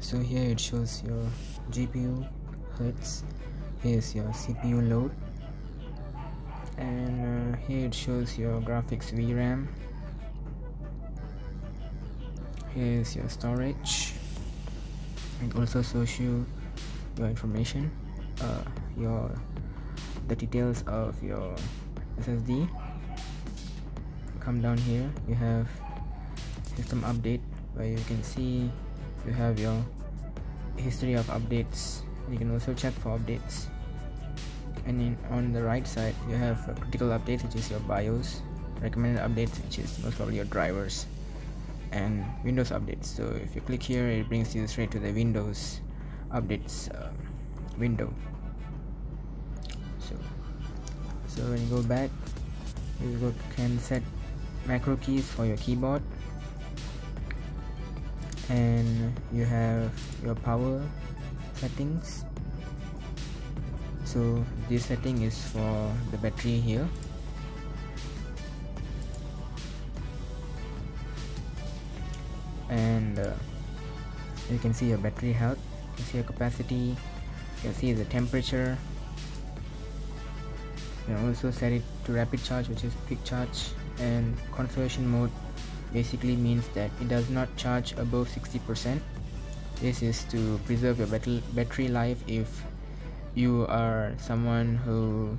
So here it shows your GPU hertz, here's your CPU load, and here it shows your graphics VRAM, here's your storage. It also shows you your information, the details of your SSD. Come down here, you have system update, where you can see you have your history of updates. You can also check for updates, and then on the right side you have critical updates, which is your BIOS, recommended updates, which is most probably your drivers, and Windows updates. So if you click here, it brings you straight to the Windows updates window. So when you go back, you can set macro keys for your keyboard, and you have your power settings. So this setting is for the battery here, and you can see your battery health, you can see your capacity, you can see the temperature. You can also set it to rapid charge, which is quick charge, and conservation mode basically means that it does not charge above 60%. This is to preserve your battery life if you are someone who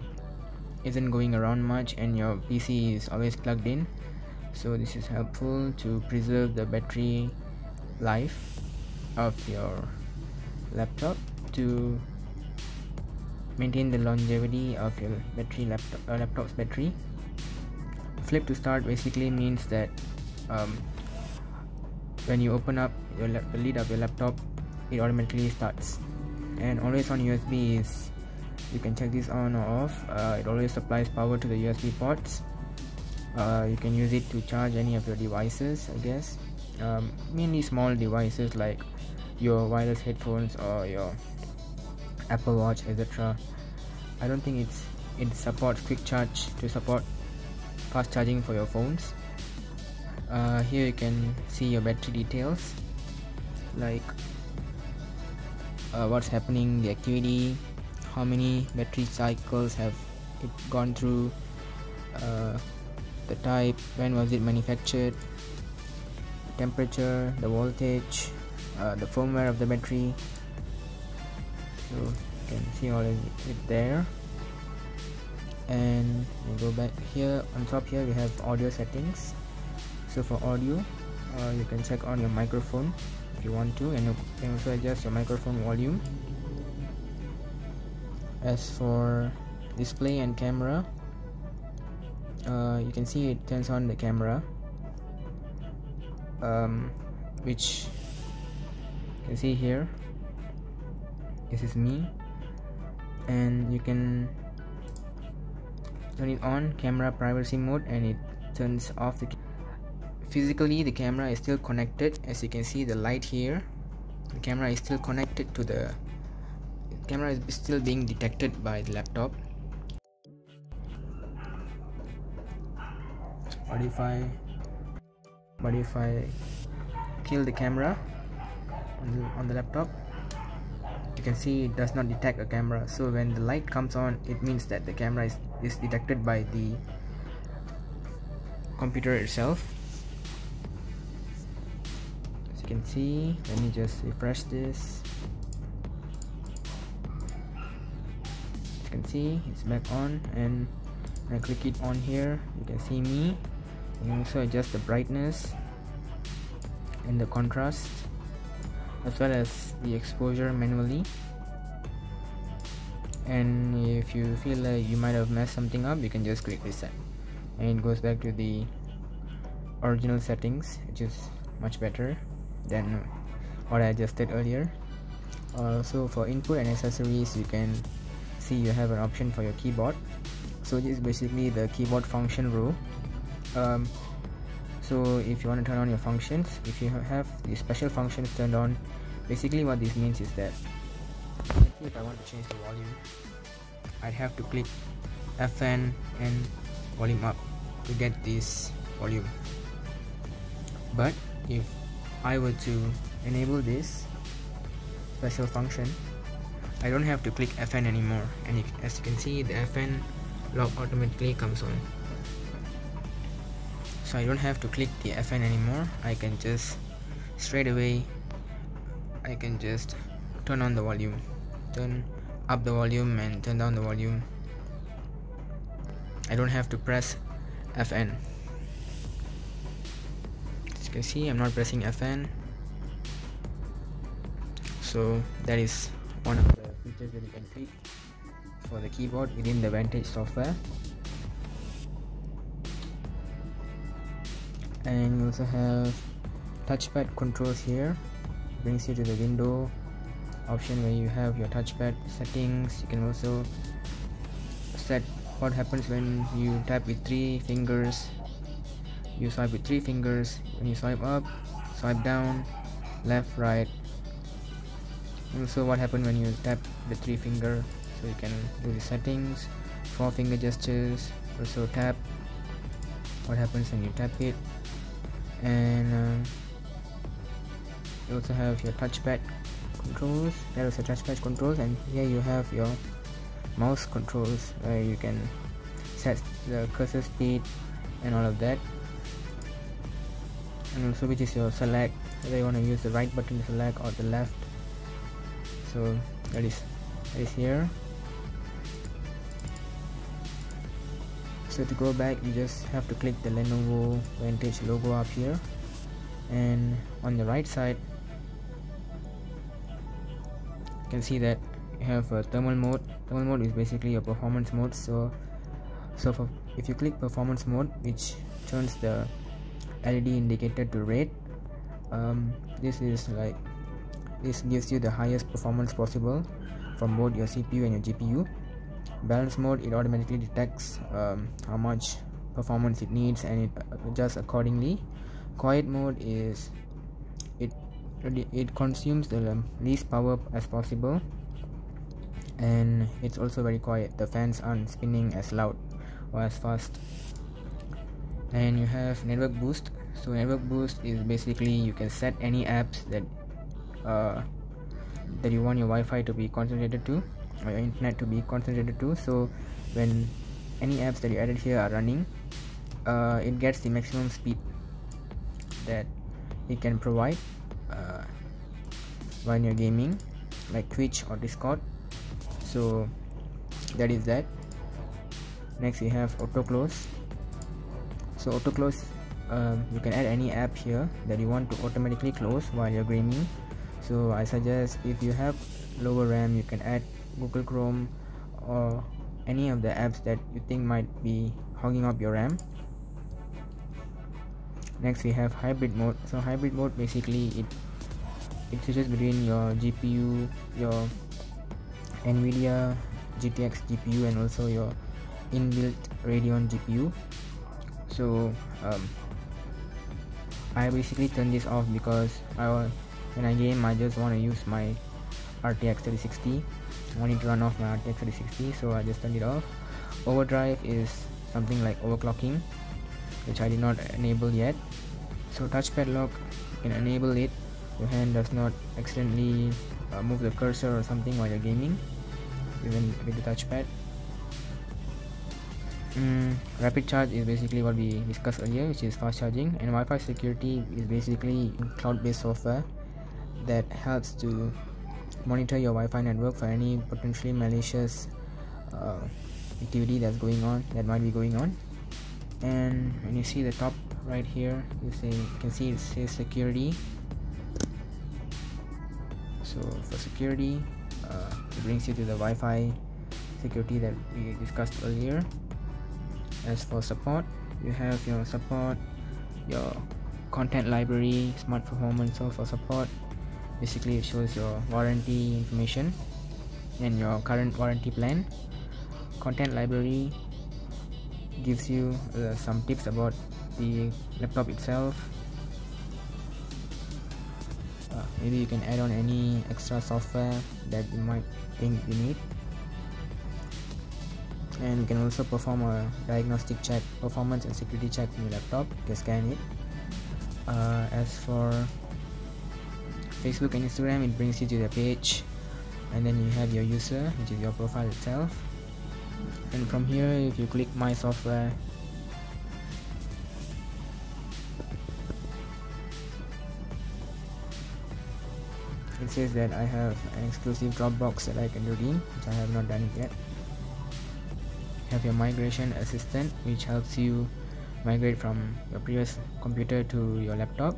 isn't going around much and your PC is always plugged in. So this is helpful to preserve the battery life of your laptop, to maintain the longevity of your battery laptop's battery. Flip to start basically means that when you open up the lid of your laptop, it automatically starts. And always on USB is, you can check this on or off. It always supplies power to the USB ports. You can use it to charge any of your devices, I guess, mainly small devices like your wireless headphones or your Apple Watch, etc. I don't think it supports quick charge to support fast charging for your phones. Here you can see your battery details, like what's happening, the activity, how many battery cycles have it gone through, the type, when was it manufactured, the temperature, the voltage, the firmware of the battery. So you can see all of it there, and we go back here. On top here we have audio settings. So for audio, you can check on your microphone if you want to, and you can also adjust your microphone volume. As for display and camera, you can see it turns on the camera, which you can see here. This is me, and you can turn it on camera privacy mode, and it turns off the physically the camera is still connected. As you can see the light here, the camera is still connected to the camera is still being detected by the laptop. But if I kill the camera on the laptop, you can see it does not detect a camera. So when the light comes on, it means that the camera is detected by the computer itself. As you can see, let me just refresh this. As you can see, it's back on, and when I click it on here, you can see me. You can also adjust the brightness and the contrast, as well as the exposure manually. And if you feel like you might have messed something up, you can just click reset, and it goes back to the original settings, which is much better than what I adjusted earlier. Also for input and accessories, you can see you have an option for your keyboard. So this is basically the keyboard function row. So if you want to turn on your functions, if you have the special functions turned on, basically what this means is that, let's see, if I want to change the volume, I'd have to click Fn and volume up to get this volume. But if I were to enable this, special function, I don't have to click Fn anymore, and as you can see, the Fn lock automatically comes on. So I don't have to click the Fn anymore. I can just straight away, I can just turn on the volume, turn up the volume and turn down the volume. I don't have to press Fn. As you can see, I'm not pressing Fn. So that is one of the features that you can tweak for the keyboard within the Vantage software. And you also have touchpad controls here. It brings you to the window option where you have your touchpad settings. You can also set what happens when you tap with three fingers. You swipe with three fingers. When you swipe up, swipe down, left, right. Also what happened when you tap the three finger, so you can do the settings, four finger gestures, also tap, what happens when you tap it, and you also have your touchpad controls. That is your touchpad controls, and here you have your mouse controls where you can set the cursor speed and all of that, and also which is your select, whether you want to use the right button to select or the left. So that is here. So to go back, you just have to click the Lenovo Vantage logo up here, and on the right side you can see that you have a thermal mode. Thermal mode is basically your performance mode. So if you click performance mode, which turns the LED indicator to red, this gives you the highest performance possible from both your CPU and your GPU. Balance mode, it automatically detects how much performance it needs and it adjusts accordingly. Quiet mode is it consumes the least power as possible, and it's also very quiet. The fans aren't spinning as loud or as fast. And you have network boost. So network boost is basically you can set any apps that you want your Wi-Fi to be concentrated to, or your internet to be concentrated to. So when any apps that you added here are running, it gets the maximum speed that it can provide when you're gaming, like Twitch or Discord. So that is that. Next we have auto close. So auto close, you can add any app here that you want to automatically close while you're gaming. So I suggest if you have lower RAM, you can add Google Chrome or any of the apps that you think might be hogging up your RAM. Next we have hybrid mode. So hybrid mode basically it switches between your GPU, your NVIDIA GTX GPU, and also your inbuilt Radeon GPU. So I basically turn this off because when I game, I just want to use my RTX 3060. I want it to run off my RTX 3060, so I just turned it off. Overdrive is something like overclocking, which I did not enable yet. So touchpad lock, you can enable it. Your hand does not accidentally move the cursor or something while you're gaming, even with the touchpad. Rapid charge is basically what we discussed earlier, which is fast charging. And Wi-Fi security is basically cloud-based software that helps to monitor your Wi-Fi network for any potentially malicious activity that might be going on. And when you see the top right here, you can see it says security. So for security, it brings you to the Wi-Fi security that we discussed earlier. As for support, you have your support, your content library, smart performance. So for support, basically it shows your warranty information and your current warranty plan. Content library gives you some tips about the laptop itself. Maybe you can add on any extra software that you might think you need. And you can also perform a diagnostic check, performance and security check on your laptop. You can scan it. As for Facebook and Instagram, it brings you to the page, and then you have your user, which is your profile itself. And from here, if you click my software, it says that I have an exclusive Dropbox that I can redeem, which I have not done it yet. You have your migration assistant, which helps you migrate from your previous computer to your laptop.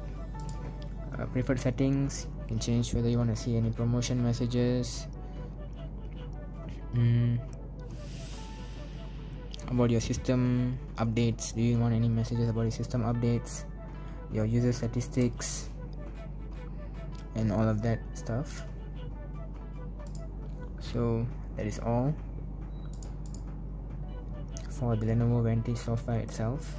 Preferred settings, you can change whether you want to see any promotion messages, about your system updates, do you want any messages about your system updates, your user statistics, and all of that stuff. So that is all for the Lenovo Vantage software itself.